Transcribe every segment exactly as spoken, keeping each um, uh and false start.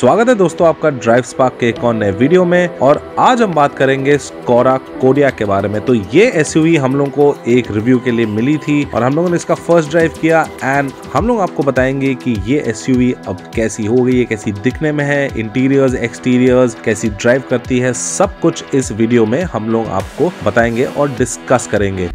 स्वागत है दोस्तों आपका ड्राइव स्पार्क के एक और नए वीडियो में। और आज हम बात करेंगे स्कोडा कोडियाक के बारे में। तो ये एसयूवी हम लोगों को एक रिव्यू के लिए मिली थी और हम लोगों ने इसका फर्स्ट ड्राइव किया एंड हम लोग आपको बताएंगे कि ये एसयूवी अब कैसी हो गई है, कैसी दिखने में है, इंटीरियर्स एक्सटीरियर्स कैसी ड्राइव करती है, सब कुछ इस वीडियो में हम लोग आपको बताएंगे और डिस्कस करेंगे।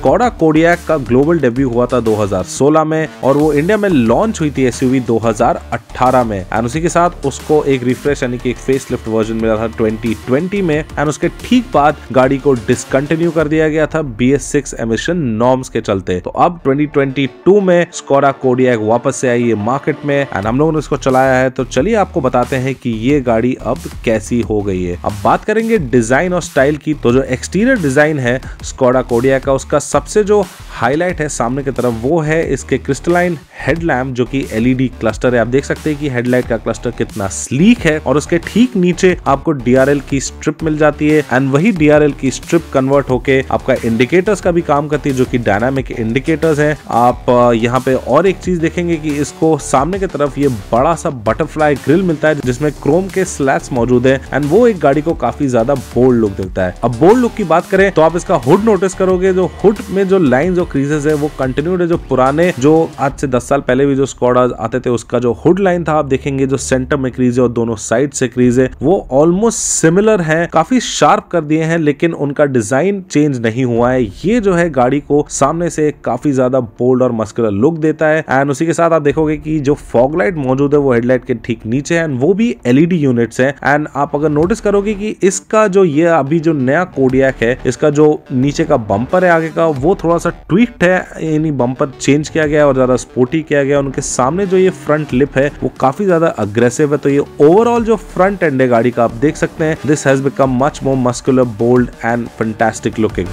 स्कोडा कोडियाक का ग्लोबल डेब्यू हुआ था दो हज़ार सोलह में और वो इंडिया में लॉन्च हुई थी एसयूवी दो हज़ार अठारह में एंड उसी के साथ उसको एक रिफ्रेश यानी कि एक फेसलिफ्ट वर्जन मिला था दो हज़ार बीस में एंड उसके ठीक बाद गाड़ी को डिसकंटिन्यू कर दिया गया था B S six emission norms के चलते। तो अब दो हज़ार बाईस में स्कोडा कोडियाक वापस से आई है मार्केट में एंड हम लोगों ने इसको चलाया है। तो चलिए आपको बताते हैं कि ये गाड़ी अब कैसी हो गई है। अब बात करेंगे डिजाइन और स्टाइल की। तो जो एक्सटीरियर डिजाइन है स्कोडा कोडियाक का, उसका सबसे जो हाईलाइट है सामने की तरफ वो है इसके क्रिस्टलाइन हेडलैम्प जो कि एलईडी क्लस्टर है। आप देख सकते हैं कि हेडलाइट का क्लस्टर कितना स्लीक है और उसके ठीक नीचे आपको डीआरएल की स्ट्रिप मिल जाती है एंड वही डीआरएल की स्ट्रिप कन्वर्ट होके आपका इंडिकेटर्स का भी काम करती है जो कि डायनामिक इंडिकेटर्स है। आप यहाँ पे और एक चीज देखेंगे कि इसको सामने की तरफ ये बड़ा सा बटरफ्लाई ग्रिल मिलता है जिसमें क्रोम के स्लैब्स मौजूद है एंड वो एक गाड़ी को काफी ज्यादा बोल्ड लुक देता है। अब बोल्ड लुक की बात करें तो आप इसका हुड नोटिस करोगे। जो हुड में जो लाइंस और क्रीजेस है वो कंटिन्यूड है, जो पुराने जो आज से दस साल पहले भी जो स्कोडा आते थे उसका जो हुड लाइन था आप देखेंगे जो सेंटर में क्रीज है और दोनों साइड से क्रीज है वो ऑलमोस्ट सिमिलर है। काफी शार्प कर दिए हैं लेकिन उनका डिजाइन चेंज नहीं हुआ है। ये जो है गाड़ी को सामने से काफी ज्यादा बोल्ड और मस्कुलर लुक देता है एंड उसी के साथ आप देखोगे कि जो फॉग लाइट मौजूद है वो हेडलाइट के ठीक नीचे है एंड वो भी एलईडी यूनिट्स है। एंड आप अगर नोटिस करोगे कि इसका जो ये अभी जो नया कोडियाक है इसका जो नीचे का बम्पर है आगे का वो थोड़ा सा ट्विक्ट है, यानी बम्पर चेंज किया गया और ज्यादा स्पोर्टी किया गया। उनके सामने जो ये फ्रंट लिप है वो काफी ज्यादा अग्रेसिव है। तो ये ओवरऑल जो फ्रंट एंड है गाड़ी का आप देख सकते हैं this has become much more muscular, bold and fantastic looking.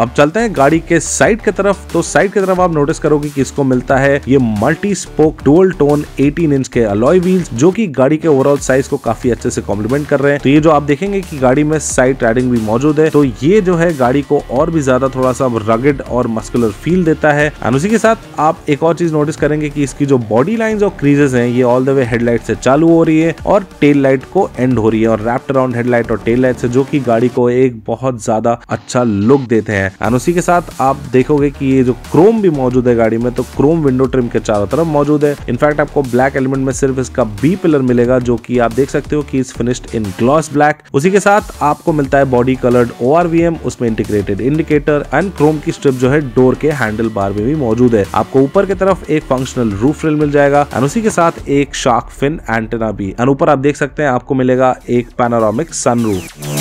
अब चलते हैं गाड़ी के साइड की तरफ। तो साइड की तरफ आप नोटिस करोगे कि इसको मिलता है ये मल्टी स्पोक डुअल टोन अठारह इंच के अलॉय व्हील्स जो कि गाड़ी के ओवरऑल साइज को काफी अच्छे से कॉम्प्लीमेंट कर रहे हैं। तो ये जो आप देखेंगे कि गाड़ी में साइड रैडिंग भी मौजूद है तो ये जो है गाड़ी को और भी ज्यादा थोड़ा सा रगेड और मस्कुलर फील देता है। और उसी के साथ आप एक और चीज नोटिस करेंगे की इसकी जो बॉडी लाइन और क्रीजेस है ये ऑल द वे हेडलाइट से चालू हो रही है और टेल लाइट को एंड हो रही है और रैप्ड अराउंड हेडलाइट और टेल लाइट से, जो की गाड़ी को एक बहुत ज्यादा अच्छा लुक देते हैं। और उसी के साथ आप देखोगे कि ये जो क्रोम भी मौजूद है गाड़ी में तो क्रोम विंडो ट्रिम के चारों तरफ मौजूद है। इनफैक्ट आपको ब्लैक एलिमेंट में सिर्फ इसका बी पिलर मिलेगा जो कि आप देख सकते हो कि is finished in gloss black. उसी के साथ आपको मिलता है body coloured O R V M, उसमें इंटीग्रेटेड इंडिकेटर एंड क्रोम की स्ट्रिप जो है डोर के हैंडल बार में भी मौजूद है। आपको ऊपर की तरफ एक फंक्शनल रूफ रेल मिल जाएगा और उसी के साथ एक शार्क फिन एंटेना भी और ऊपर आप देख सकते हैं आपको मिलेगा एक पैनोरामिक सनरूफ।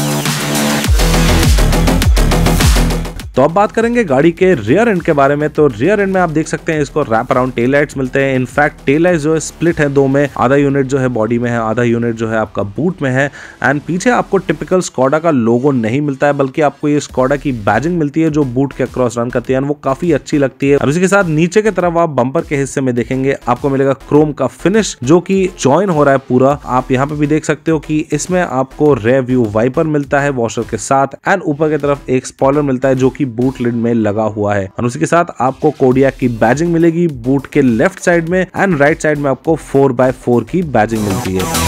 तो अब बात करेंगे गाड़ी के रियर एंड के बारे में। तो रियर एंड में आप देख सकते हैं इसको रैप अराउंड टेल लाइट्स मिलते हैं। इनफैक्ट टेल लाइट्स जो है स्प्लिट है दो में, आधा यूनिट जो है बॉडी में है, आधा यूनिट जो है आपका बूट में है एंड पीछे आपको टिपिकल स्कोडा का लोगो नहीं मिलता है बल्कि आपको ये स्कोडा की बैजिंग मिलती है जो बूट के अक्रॉस रन करती है एंड वो काफी अच्छी लगती है। और उसी के साथ नीचे की तरफ आप बम्पर के हिस्से में देखेंगे आपको मिलेगा क्रोम का फिनिश जो की ज्वाइन हो रहा है पूरा। आप यहाँ पे भी देख सकते हो कि इसमें आपको रेयर व्यू वाइपर मिलता है वॉशर के साथ एंड ऊपर की तरफ एक स्पॉइलर मिलता है जो कि बूट लिड में लगा हुआ है। और उसी के साथ आपको कोडियाक की बैजिंग मिलेगी बूट के लेफ्ट साइड में एंड राइट साइड में आपको फोर बाय फोर की बैजिंग मिलती है।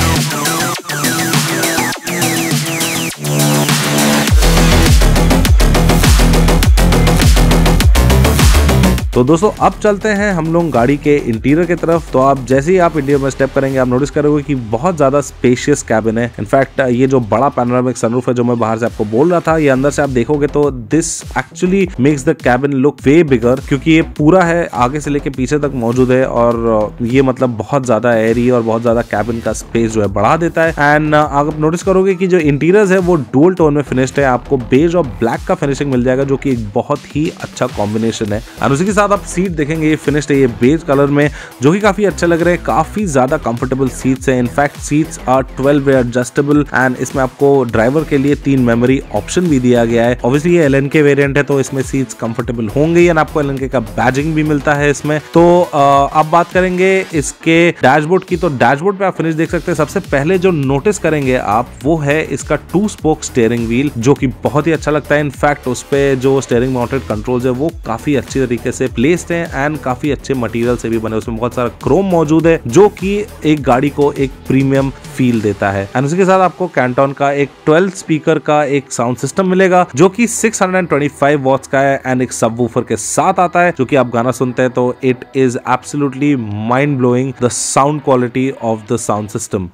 तो दोस्तों अब चलते हैं हम लोग गाड़ी के इंटीरियर की तरफ। तो आप जैसे ही आप इंटीरियर में स्टेप करेंगे आप नोटिस करोगे कि बहुत ज्यादा स्पेशियस कैबिन है। इनफैक्ट ये जो बड़ा पैनोरामिक सनरूफ है जो मैं बाहर से आपको बोल रहा था ये अंदर से आप देखोगे तो this actually makes the cabin look way bigger क्योंकि ये पूरा है आगे से लेके पीछे तक मौजूद है और ये मतलब बहुत ज्यादा एयरी और बहुत ज्यादा कैबिन का स्पेस जो है बढ़ा देता है। एंड आप नोटिस करोगे की जो इंटीरियर है वो डुअल टोन में फिनिश्ड है। आपको बेज और ब्लैक का फिनिशिंग मिल जाएगा जो की एक बहुत ही अच्छा कॉम्बिनेशन है। और उसी साथ आप सीट देखेंगे ये फिनिश्ड है, ये बेज कलर में, जो कि काफी अच्छा लग रहा है। काफी ज्यादा कंफर्टेबल सीट्स हैं, in fact seats are twelve adjustable and इसमें आपको ड्राइवर के लिए तीन मेमोरी ऑप्शन भी दिया गया है। ऑब्वियसली ये एल एंड के वेरिएंट है तो इसमें सीट्स कंफर्टेबल होंगी एंड आपको एल एंड के का बैजिंग भी मिलता है इसमें। तो अब बात करेंगे इसके डैशबोर्ड की, तो डैशबोर्ड पे आप फिनिश देख सकते हैं। सबसे पहले जो नोटिस करेंगे आप वो है इसका टू स्पोक स्टेयरिंग व्हील, जो कि बहुत ही अच्छा लगता है। इनफैक्ट उस पे जो स्टेयरिंग माउंटेड कंट्रोल्स है वो काफी अच्छी तरीके से प्लेस्ड हैं एंड काफी अच्छे मटेरियल से भी बने, उसमें बहुत सारा क्रोम मौजूद है जो कि एक गाड़ी को एक प्रीमियम फील देता है। एंड उसके साथ आपको कैंटॉन का एक ट्वेल्व स्पीकर का एक साउंड सिस्टम मिलेगा जो कि six hundred twenty five watts का है एंड एक सबवूफर के साथ आता है, जो कि आप गाना सुनते हैं तो it is absolutely mind blowing the sound quality of the sound system.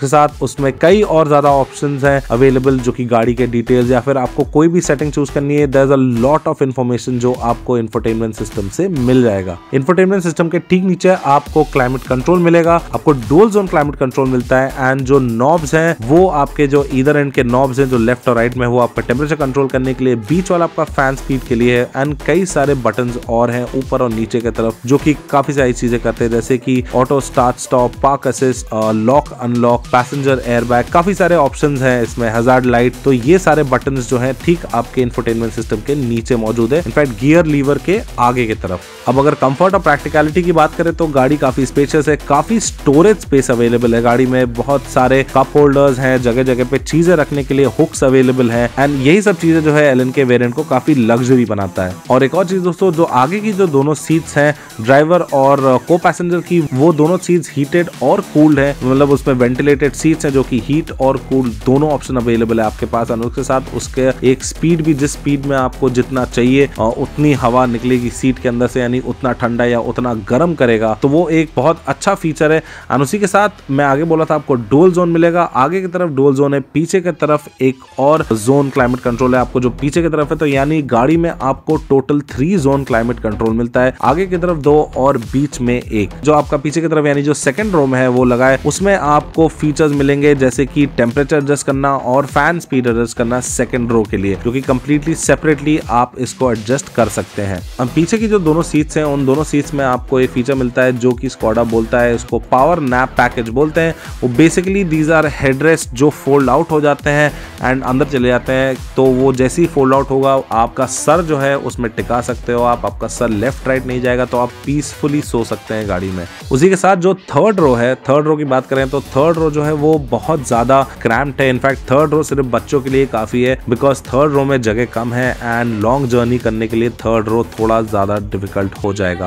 के साथ उसमें कई और ज्यादा ऑप्शंस हैं अवेलेबल, जो कि गाड़ी के डिटेल्स या फिर आपको कोई भी सेटिंग चूज करनी है, there is a lot of information जो आपको इंफोटेनमेंट सिस्टम से मिल जाएगा। इंफोटेनमेंट सिस्टम के ठीक नीचे आपको क्लाइमेट कंट्रोल मिलेगा, आपको डुअल जोन क्लाइमेट कंट्रोल मिलता है एंड जो नॉब्स हैं वो आपके जो ईदर एंड के नॉब्स हैं जो लेफ्ट और राइट में, वो आपका टेम्परेचर कंट्रोल करने के लिए, बीच वाला आपका फैन स्पीड के लिए है एंड कई सारे बटन और हैं ऊपर और नीचे की तरफ जो कि काफी सारी चीजें करते हैं, जैसे कि auto start stop, park assist, lock unlock, passenger airbag, काफी सारे ऑप्शंस हैं इसमें, हजार्ड लाइट। तो ये सारे बटन्स जो हैं ठीक आपके इंफोटेनमेंट सिस्टम के नीचे मौजूद है, इनफैक्ट गियर लीवर के आगे की तरफ। अब अगर कंफर्ट और प्रैक्टिकलिटी की बात करें तो गाड़ी काफी स्पेशियस है, काफी स्टोरेज स्पेस अवेलेबल है गाड़ी में, बहुत सारे कप होल्डर्स हैं, जगह जगह पे चीजें रखने के लिए हुक्स अवेलेबल है एंड यही सब चीजें जो है एल एंड के वेरिएंट को काफी लग्जरी बनाता है। और एक और चीज दोस्तों, जो आगे की जो दोनों सीट्स हैं ड्राइवर और को पैसेंजर की, वो दोनों सीट्स हीटेड और कूल्ड है, मतलब उसमें वेंटिलेटर सीट्स हैं जो कि हीट और कूल दोनों ऑप्शन अवेलेबल है आपके पास। अनुज के साथ उसके एक स्पीड भी, जिस स्पीड में आपको जितना चाहिए उतनी हवा निकलेगी सीट के अंदर से, यानी उतना ठंडा या उतना गर्म करेगा, तो वो एक बहुत अच्छा फीचर है। अनुसी के साथ मैं आगे बोला था आपको डुअल जोन मिलेगा, आगे की तरफ डुअल जोन है, पीछे की तरफ एक और जोन क्लाइमेट कंट्रोल है आपको जो पीछे की तरफ है, तो यानी गाड़ी में आपको total three zone climate control मिलता है, आगे की तरफ दो और बीच में एक। जो आपका पीछे की तरफ यानी जो सेकंड रो में है वो लगा है, उसमें आपको फीचर्स मिलेंगे जैसे कि टेम्परेचर एडजस्ट करना और फैन स्पीड एडजस्ट करना सेकंड रो के लिए, जो कि कंप्लीटली सेपरेटली आप इसको एडजस्ट कर सकते हैं। अब पीछे की जो दोनों सीट्स हैं, उन दोनों सीट्स में आपको एक फीचर मिलता है जो कि स्कोडा बोलता है, इसको पावर नैप पैकेज बोलते हैं। वो बेसिकली दीज आर हेडरेस्ट जो फोल्ड आउट हो जाते हैं एंड अंदर चले जाते हैं, तो वो जैसे ही फोल्ड आउट होगा आपका सर जो है उसमें टिका सकते हो आप, आपका सर लेफ्ट राइट नहीं जाएगा, तो आप पीसफुली सो सकते हैं गाड़ी में। उसी के साथ जो थर्ड रो है, थर्ड रो की बात करें तो थर्ड रो जो है वो बहुत ज्यादा क्रैम्प्ड है, इनफैक्ट थर्ड रो सिर्फ बच्चों के लिए काफी है, बिकॉज थर्ड रो में जगह कम है एंड लॉन्ग जर्नी करने के लिए थर्ड रो थोड़ा ज्यादा डिफिकल्ट हो जाएगा।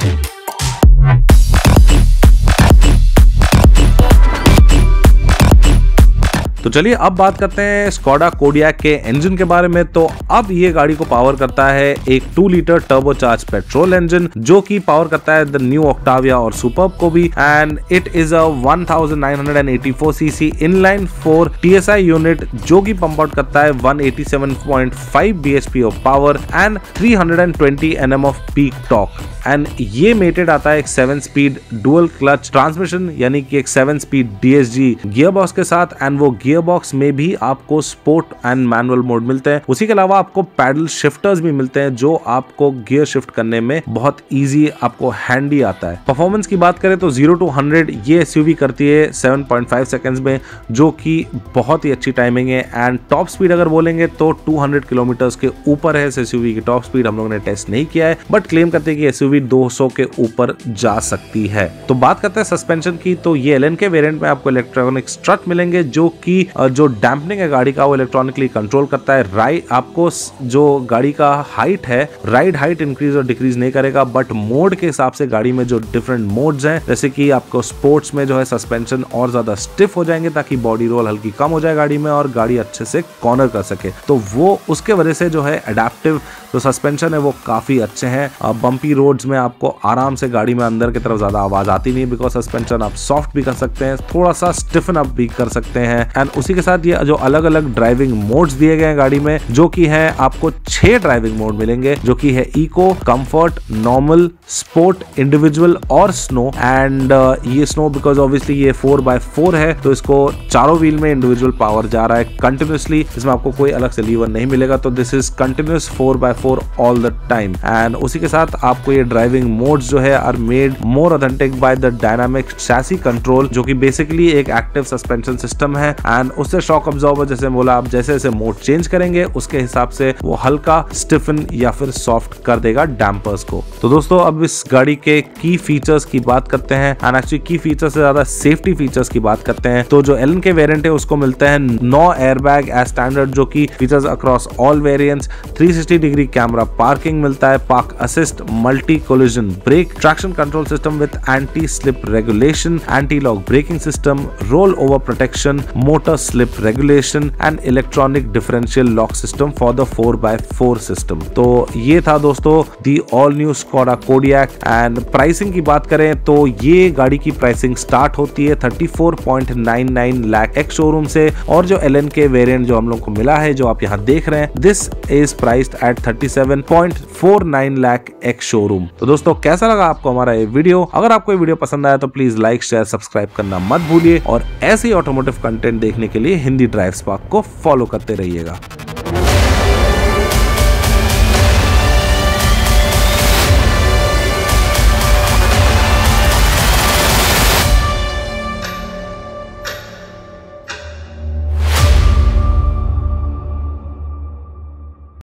तो चलिए अब बात करते हैं स्कोडा कोडियाक के इंजन के बारे में। तो अब ये गाड़ी को पावर करता है एक two litre turbocharge petrol engine, जो कि पावर करता है द न्यू ऑक्टाविया और सुपर्ब को भी, and it is a one thousand nine hundred eighty four cc inline four T S I unit, जो कि पंप आउट करता है one eighty seven point five B H P of power and three hundred twenty N M of peak torque. And ये mated आता है एक seven speed dual clutch transmission, यानी कि एक seven speed D S G gearbox के साथ, and वो बॉक्स में भी आपको स्पोर्ट एंड मैनुअल मोड मिलते हैं। उसी के अलावा आपको पैडल शिफ्टर्स भी मिलते हैं जो आपको गियर शिफ्ट करने में बहुत इजी, आपको हैंडी आता है। परफॉर्मेंस की बात करें तो जीरो टू हंड्रेड ये एसयूवी करती है सेवन पॉइंट फाइव सेकंड्स में, जो कि बहुत ही अच्छी टाइमिंग है। एंड टॉप स्पीड अगर बोलेंगे तो टू हंड्रेड किलोमीटर के ऊपर है इस एसयूवी की टॉप स्पीड, हम लोगों ने टेस्ट नहीं किया है बट क्लेम करते हैं कि एसयूवी टू हंड्रेड के ऊपर जा सकती है। तो बात करते हैं सस्पेंशन की, तो ये एल एंड के वेरिएंट में आपको इलेक्ट्रॉनिक स्ट्रट मिलेंगे जो कि जो डैम्पनिंग है गाड़ी का वो इलेक्ट्रॉनिकली कंट्रोल करता है। राइट आपको जो गाड़ी का हाइट है, राइड हाइट इंक्रीज और डिक्रीज नहीं करेगा, बट मोड के हिसाब से गाड़ी में जो डिफरेंट मोड्स हैं, जैसे कि आपको स्पोर्ट्स में जो है सस्पेंशन और ज्यादा स्टिफ हो जाएंगे ताकि बॉडी रोल हल्की कम हो जाए गाड़ी में और गाड़ी अच्छे से कॉर्नर कर सके, तो वो उसके वजह से जो है अडेप्टिव तो सस्पेंशन है वो काफी अच्छे हैं। बम्पी रोड्स में आपको आराम से गाड़ी में अंदर की तरफ ज्यादा आवाज आती नहीं, बिकॉज सस्पेंशन आप सॉफ्ट भी कर सकते हैं, थोड़ा सा स्टिफन अप भी कर सकते हैं। एंड उसी के साथ ये जो अलग अलग ड्राइविंग मोड्स दिए गए हैं गाड़ी में, जो कि है आपको छह ड्राइविंग मोड मिलेंगे, जो कि है eco, comfort, normal, sport, individual और स्नो। एंड ये स्नो बिकॉज ऑब्वियसली ये फोर बाय फोर है तो इसको चारों व्हील में इंडिविजुअल पावर जा रहा है कंटिन्यूसली, इसमें आपको कोई अलग से लीवर नहीं मिलेगा, तो this is continuous four by four all the time. And उसी के साथ आपको ये ड्राइविंग मोड्स जो है are made more authentic by the dynamic chassis control, जो कि बेसिकली एक एक्टिव सस्पेंशन सिस्टम है। एंड उससे शॉक अब्जॉर्बर जैसे बोला, आप जैसे जैसे मोड चेंज करेंगे उसके हिसाब से वो हल्का स्टिफन या फिर सॉफ्ट कर देगा डैम्पर्स को। तो दोस्तों अब इस गाड़ी के की फीचर्स की बात करते हैं, एंड एक्चुअली की फीचर्स से ज्यादा सेफ्टी फीचर्स की बात करते हैं। तो जो एल एंड के वेरिएंट है उसको मिलता है नौ एयरबैग एज स्टैंडर्ड, जो कि features across all variants, three sixty degree camera parking मिलता है, park assist, multi collision brake, traction control system with anti slip regulation, anti lock braking system, roll over protection, motor slip regulation and electronic differential lock system for the four by four system. तो ये था दोस्तों the all new Skoda Kodiaq. And pricing की बात करें तो ये गाड़ी की प्राइसिंग स्टार्ट होती है thirty four point nine nine lakh ex showroom से, और जो एल एन के वेरिएंट जो हम लोग को मिला है जो आप यहाँ देख रहे हैं, this is priced at thirty seven point four nine lakh ex showroom. तो दोस्तों कैसा लगा आपको हमारा ये वीडियो? अगर आपको ये वीडियो पसंद आया तो प्लीज लाइक, शेयर, सब्सक्राइब करना मत भूलिए, और ऐसे ही ऑटोमोटिव कंटेंट देखने के लिए हिंदी ड्राइव स्पार्क को फॉलो करते रहिएगा।